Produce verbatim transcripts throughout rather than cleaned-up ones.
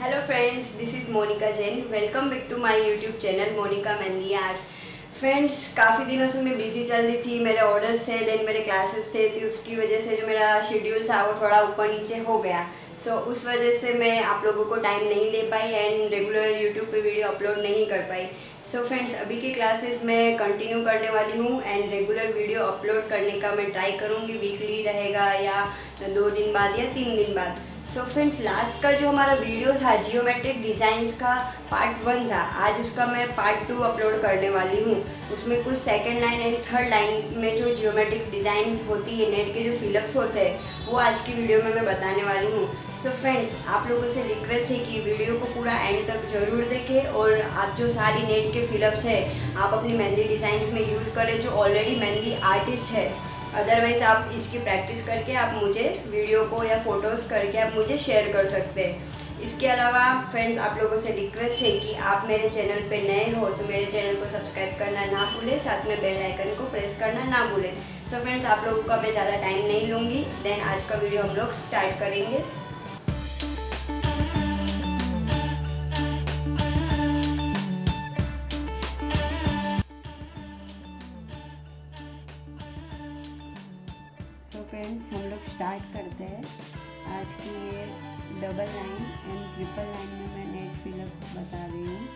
Hello friends, this is Monika Jain. Welcome back to my YouTube channel Monika Mehndi arts. Friends, काफ़ी दिनों से मैं बिजी चल रही थी, मेरे ऑर्डर्स थे, देन मेरे क्लासेस थे थी उसकी वजह से जो मेरा शेड्यूल था वो थोड़ा ऊपर नीचे हो गया। सो so, उस वजह से मैं आप लोगों को टाइम नहीं दे पाई एंड रेगुलर यूट्यूब पे वीडियो अपलोड नहीं कर पाई। सो so, फ्रेंड्स, अभी के क्लासेस मैं कंटिन्यू करने वाली हूँ एंड रेगुलर वीडियो अपलोड करने का मैं ट्राई करूँगी। वीकली रहेगा या दो दिन बाद या तीन दिन बाद। सो फ्रेंड्स, लास्ट का जो हमारा वीडियो था जियोमेट्रिक डिज़ाइंस का पार्ट वन था, आज उसका मैं पार्ट टू अपलोड करने वाली हूँ। उसमें कुछ second line and third line में जो जियोमेट्रिक डिज़ाइन होती है, नेट के जो फिलअप्स होते हैं, वो आज की वीडियो में मैं बताने वाली हूँ। सो फ्रेंड्स, आप लोगों से रिक्वेस्ट है कि वीडियो को पूरा एंड तक ज़रूर देखें और आप जो सारी नेट के फिलअप्स है आप अपनी मेहंदी डिज़ाइंस में यूज़ करें जो ऑलरेडी मेहंदी आर्टिस्ट है। अदरवाइज़ आप इसकी प्रैक्टिस करके आप मुझे वीडियो को या फ़ोटोज़ करके आप मुझे शेयर कर सकते हैं। इसके अलावा फ्रेंड्स, आप लोगों से रिक्वेस्ट है कि आप मेरे चैनल पे नए हो तो मेरे चैनल को सब्सक्राइब करना ना भूलें, साथ में बेल आइकन को प्रेस करना ना भूलें। सो फ्रेंड्स, आप लोगों का मैं ज़्यादा टाइम नहीं लूँगी, देन आज का वीडियो हम लोग स्टार्ट करेंगे। फ्रेंड्स, हम लोग स्टार्ट करते हैं आज की ये double line and triple line में मैं नेट फिलअप बता रही हूँ।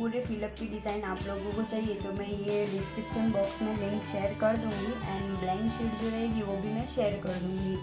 पूरे फिलअप की डिज़ाइन आप लोगों को चाहिए तो मैं ये डिस्क्रिप्शन बॉक्स में लिंक शेयर कर दूँगी एंड ब्लैंक शीट जो रहेगी वो भी मैं शेयर कर दूँगी।